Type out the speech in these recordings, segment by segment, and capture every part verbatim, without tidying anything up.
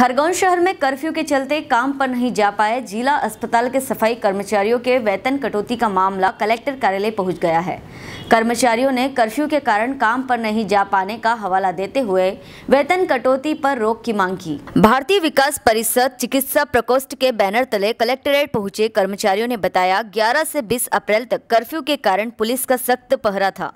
खरगोन शहर में कर्फ्यू के चलते काम पर नहीं जा पाए जिला अस्पताल के सफाई कर्मचारियों के वेतन कटौती का मामला कलेक्टर कार्यालय पहुंच गया है। कर्मचारियों ने कर्फ्यू के कारण काम पर नहीं जा पाने का हवाला देते हुए वेतन कटौती पर रोक की मांग की। भारतीय विकास परिषद चिकित्सा प्रकोष्ठ के बैनर तले कलेक्ट्रेट पहुँचे कर्मचारियों ने बताया, ग्यारह से बीस अप्रैल तक कर्फ्यू के कारण पुलिस का सख्त पहरा था,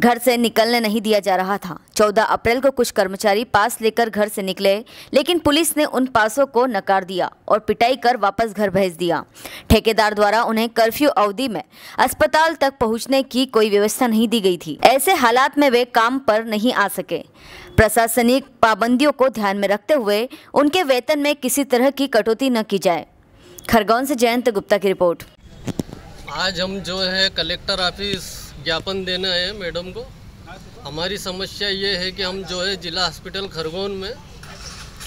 घर से निकलने नहीं दिया जा रहा था। चौदह अप्रैल को कुछ कर्मचारी पास लेकर घर से निकले, लेकिन पुलिस ने उन पासों को नकार दिया और पिटाई कर वापस घर भेज दिया। ठेकेदार द्वारा उन्हें कर्फ्यू अवधि में अस्पताल तक पहुंचने की कोई व्यवस्था नहीं दी गई थी। ऐसे हालात में वे काम पर नहीं आ सके। प्रशासनिक पाबंदियों को ध्यान में रखते हुए उनके वेतन में किसी तरह की कटौती न की जाए। खरगोन से जयंत गुप्ता की रिपोर्ट। आज हम जो है कलेक्टर ऑफिस ज्ञापन देना है मैडम को। हमारी समस्या ये है कि हम जो है जिला हॉस्पिटल खरगोन में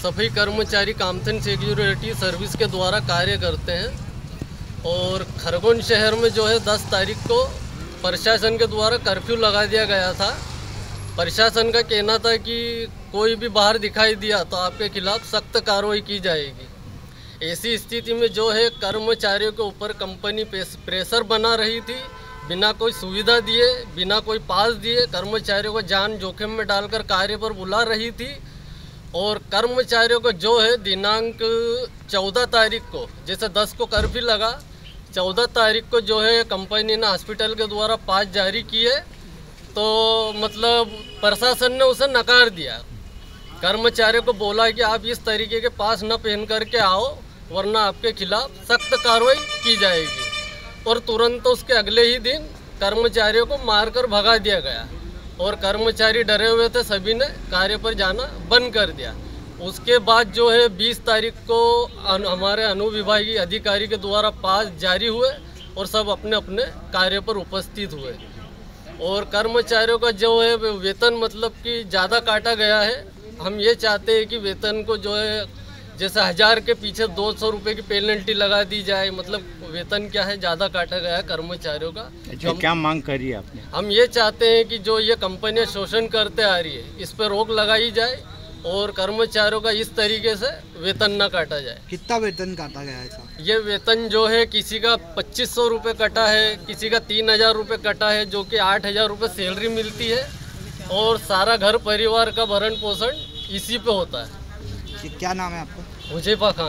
सभी कर्मचारी कामथन सिक्योरिटी सर्विस के द्वारा कार्य करते हैं और खरगोन शहर में जो है दस तारीख को प्रशासन के द्वारा कर्फ्यू लगा दिया गया था। प्रशासन का कहना था कि कोई भी बाहर दिखाई दिया तो आपके खिलाफ सख्त कार्रवाई की जाएगी। ऐसी स्थिति में जो है कर्मचारियों के ऊपर कंपनी प्रेशर बना रही थी। बिना कोई सुविधा दिए, बिना कोई पास दिए कर्मचारियों को जान जोखिम में डालकर कार्य पर बुला रही थी और कर्मचारियों को जो है दिनांक चौदह तारीख को, जैसे दस को कर्फ्यू लगा, चौदह तारीख को जो है कंपनी ने हॉस्पिटल के द्वारा पास जारी किए तो मतलब प्रशासन ने उसे नकार दिया। कर्मचारियों को बोला कि आप इस तरीके के पास न पहन करके आओ वरना आपके खिलाफ सख्त कार्रवाई की जाएगी और तुरंत उसके अगले ही दिन कर्मचारियों को मारकर भगा दिया गया और कर्मचारी डरे हुए थे, सभी ने कार्य पर जाना बंद कर दिया। उसके बाद जो है बीस तारीख को हमारे अनुविभागीय अधिकारी के द्वारा पास जारी हुए और सब अपने अपने कार्य पर उपस्थित हुए और कर्मचारियों का जो है वेतन मतलब कि ज़्यादा काटा गया है। हम ये चाहते हैं कि वेतन को जो है जैसे हज़ार के पीछे दो सौ रुपये की पेनल्टी लगा दी जाए। मतलब वेतन क्या है, ज़्यादा काटा गया है कर्मचारियों का। जो क्या मांग करी आपने? हम ये चाहते हैं कि जो ये कंपनियां शोषण करते आ रही है इस पर रोक लगाई जाए और कर्मचारियों का इस तरीके से वेतन ना काटा जाए। कितना वेतन काटा गया है साहब? ये वेतन जो है किसी का पच्चीस सौ रुपये कटा है, किसी का तीन हज़ार रुपये कटा है, जो कि आठ हज़ार रुपये सैलरी मिलती है और सारा घर परिवार का भरण पोषण इसी पे होता है। क्या नाम है आपका? मुजीफा खान।